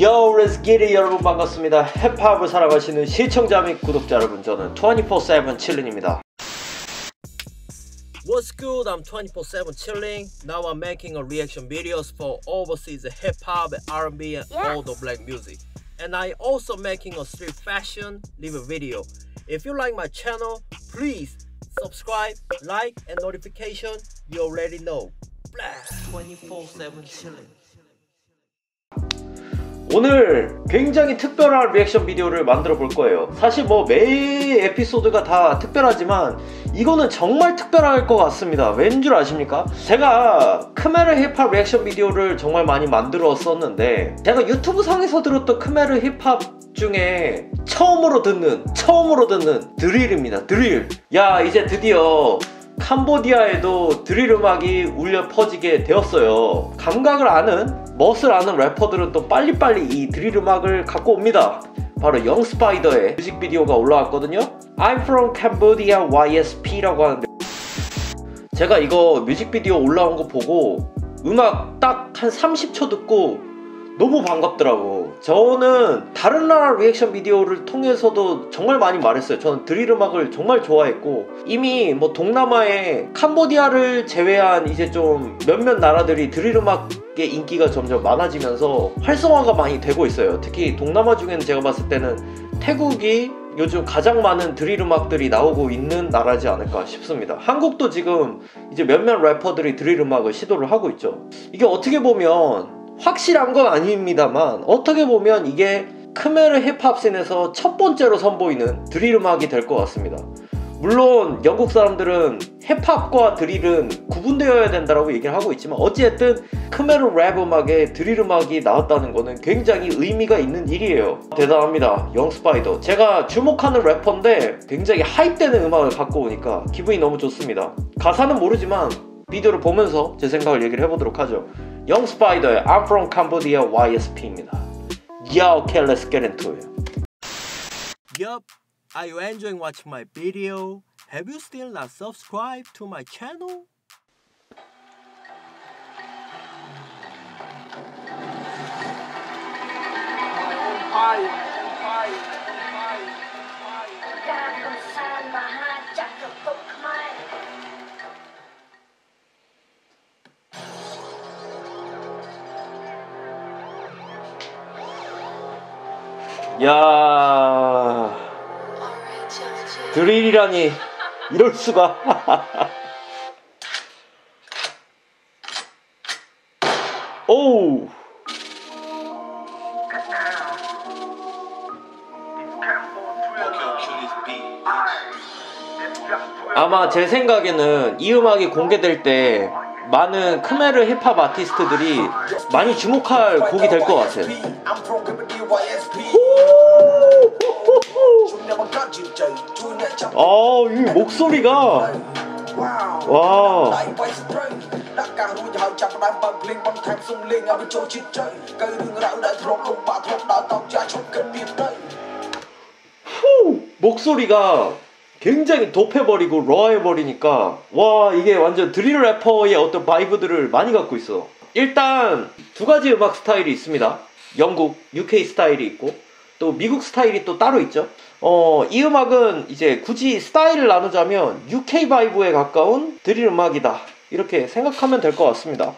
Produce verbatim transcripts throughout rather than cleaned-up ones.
Yo, let's get it! 여러분 반갑습니다. 힙합을 사랑하시는 시청자 및 구독자 여러분, 저는 twenty-four seven chillin입니다. What's good? I'm twenty-four seven chillin. Now I'm making a reaction videos for overseas hip-hop, R and B, and all the black music. And I also making a street fashion live video. If you like my channel, please subscribe, like, and notification. You already know. Blast! twenty-four seven chillin. 오늘 굉장히 특별한 리액션 비디오를 만들어 볼 거예요. 사실 뭐 매일 에피소드가 다 특별하지만 이거는 정말 특별할 것 같습니다. 왠 줄 아십니까? 제가 크메르 힙합 리액션 비디오를 정말 많이 만들었었는데, 제가 유튜브 상에서 들었던 크메르 힙합 중에 처음으로 듣는 처음으로 듣는 드릴입니다. 드릴. 야, 이제 드디어 캄보디아에도 드릴 음악이 울려 퍼지게 되었어요. 감각을 아는, 멋을 아는 래퍼들은 또 빨리빨리 이 드릴 음악을 갖고 옵니다. 바로 영 스파이더의 뮤직비디오가 올라왔거든요. I'm from Cambodia 와이에스피라고 하는데, 제가 이거 뮤직비디오 올라온 거 보고 음악 딱 한 삼십 초 듣고 너무 반갑더라고. 저는 다른 나라 리액션 비디오를 통해서도 정말 많이 말했어요. 저는 드릴 음악을 정말 좋아했고, 이미 뭐 동남아의 캄보디아를 제외한 이제 좀 몇몇 나라들이 드릴 음악의 인기가 점점 많아지면서 활성화가 많이 되고 있어요. 특히 동남아 중에는 제가 봤을 때는 태국이 요즘 가장 많은 드릴 음악들이 나오고 있는 나라지 않을까 싶습니다. 한국도 지금 이제 몇몇 래퍼들이 드릴 음악을 시도를 하고 있죠. 이게 어떻게 보면 확실한 건 아닙니다만, 어떻게 보면 이게 크메르 힙합씬에서 첫 번째로 선보이는 드릴 음악이 될 것 같습니다. 물론 영국 사람들은 힙합과 드릴은 구분되어야 된다라고 얘기를 하고 있지만, 어찌됐든 크메르 랩 음악에 드릴 음악이 나왔다는 거는 굉장히 의미가 있는 일이에요. 대단합니다, 영 스파이더. 제가 주목하는 래퍼인데 굉장히 하이되는 음악을 갖고 오니까 기분이 너무 좋습니다. 가사는 모르지만 비디오를 보면서 제 생각을 얘기를 해보도록 하죠. Young Spider, I'm from Cambodia 와이에스피입니다. Yeah, okay, let's get into it. Yup, are you enjoying watching my video? Have you still not subscribed to my channel? 야, 드릴이라니, 이럴 수가. 오우. 아마 제 생각에는 이 음악이 공개될 때 많은 크메르 힙합 아티스트들이 많이 주목할 곡이 될 것 같아요. 아, 이 목소리가, 와. 후, 목소리가 굉장히 돕해버리고 러해버리니까, 와, 이게 완전 드릴 래퍼의 어떤 바이브들을 많이 갖고 있어. 일단 두 가지 음악 스타일이 있습니다. 영국, 유케이 스타일이 있고, 또 미국 스타일이 또 따로 있죠. 어, 이 음악은 이제 굳이 스타일을 나누자면 유케이 바이브에 가까운 드릴 음악이다, 이렇게 생각하면 될 것 같습니다.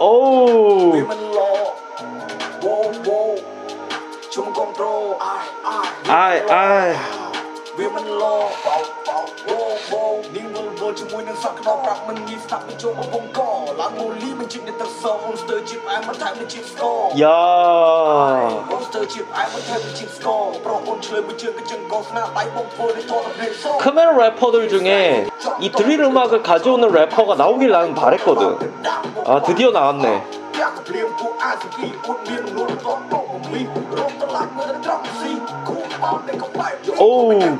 오우. 아이, 아이. 야. 크메르 래퍼들 중에 이 드릴 음악을 가져오는 래퍼가 나오길 나는 바랬거든. 아, 드디어 나왔네. 오우.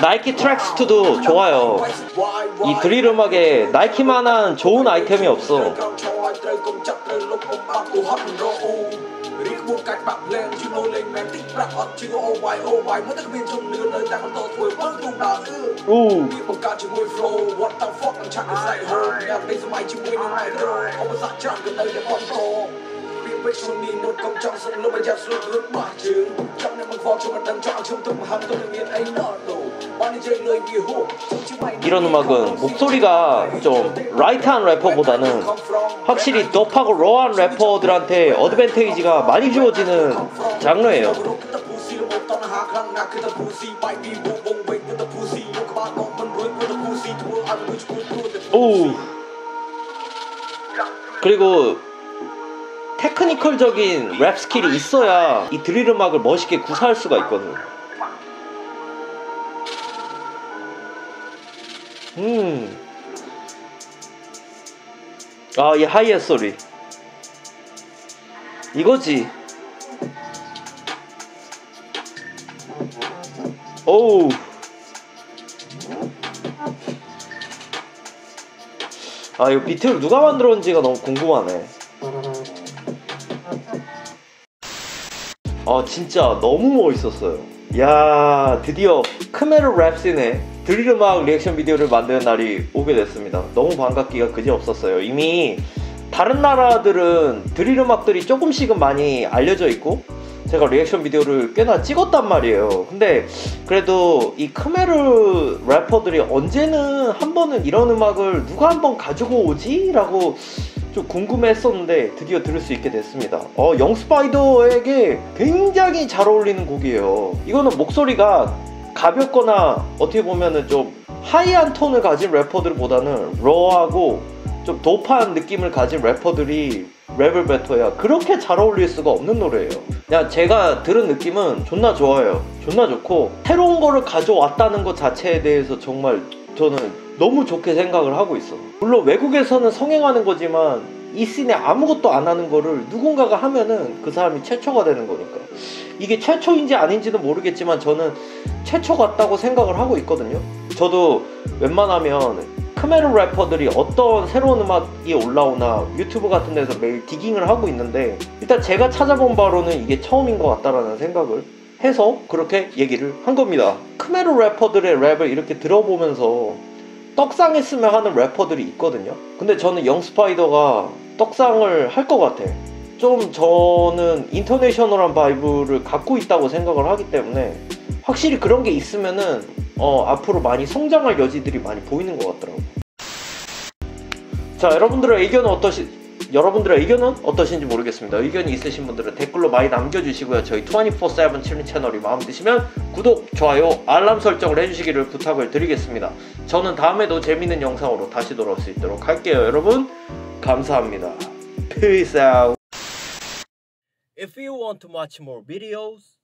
나이키 트랙스이도 좋아요. 이 드릴 음악에 나이키만한 좋은 아이템이 없어. 오. 이런 음악은 목소리가 좀 라이트한 래퍼보다는 확실히 덥하고 로한 래퍼들한테 어드밴테이지가 많이 주어지는 장르예요. 오. 그리고 테크니컬적인 랩 스킬이 있어야 이 드릴 음악을 멋있게 구사할 수가 있거든. 음. 아, 이 하이햇 소리. 이거지. 오우. 아, 이 비트를 누가 만들었는지가 너무 궁금하네. 아 진짜 너무 멋있었어요. 이야, 드디어 크메르 랩씬의 드릴 음악 리액션 비디오를 만드는 날이 오게 됐습니다. 너무 반갑기가 그지 없었어요. 이미 다른 나라들은 드릴 음악들이 조금씩은 많이 알려져 있고 제가 리액션 비디오를 꽤나 찍었단 말이에요. 근데 그래도 이 크메르 래퍼들이 언제는 한 번은 이런 음악을 누가 한번 가지고 오지? 라고 좀 궁금했었는데 드디어 들을 수 있게 됐습니다. 어, 영스파이더에게 굉장히 잘 어울리는 곡이에요. 이거는 목소리가 가볍거나 어떻게 보면은 좀 하이한 톤을 가진 래퍼들보다는 러하고 좀 도파한 느낌을 가진 래퍼들이 랩을 뱉어야 그렇게 잘 어울릴 수가 없는 노래예요. 그냥 제가 들은 느낌은 존나 좋아요. 존나 좋고 새로운 거를 가져왔다는 것 자체에 대해서 정말 저는 너무 좋게 생각을 하고 있어. 물론 외국에서는 성행하는 거지만 이 씬에 아무것도 안 하는 거를 누군가가 하면은 그 사람이 최초가 되는 거니까. 이게 최초인지 아닌지는 모르겠지만 저는 최초 같다고 생각을 하고 있거든요. 저도 웬만하면 크메르 래퍼들이 어떤 새로운 음악이 올라오나 유튜브 같은 데서 매일 디깅을 하고 있는데 일단 제가 찾아본 바로는 이게 처음인 것 같다라는 생각을 해서 그렇게 얘기를 한 겁니다. 크메르 래퍼들의 랩을 이렇게 들어보면서 떡상에 쓰면 하는 래퍼들이 있거든요. 근데 저는 영스파이더가 떡상을 할 것 같아. 좀 저는 인터내셔널한 바이브를 갖고 있다고 생각을 하기 때문에 확실히 그런 게 있으면은 어, 앞으로 많이 성장할 여지들이 많이 보이는 것 같더라고. 자, 여러분들의 의견은 어떠시? 여러분들의 의견은 어떠신지 모르겠습니다. 의견이 있으신 분들은 댓글로 많이 남겨주시고요. 저희 이십사 칠인 채널이 마음에 드시면 구독, 좋아요, 알람 설정을 해주시기를 부탁을 드리겠습니다. 저는 다음에도 재밌는 영상으로 다시 돌아올 수 있도록 할게요. 여러분 감사합니다. Peace out. If you want to watch more videos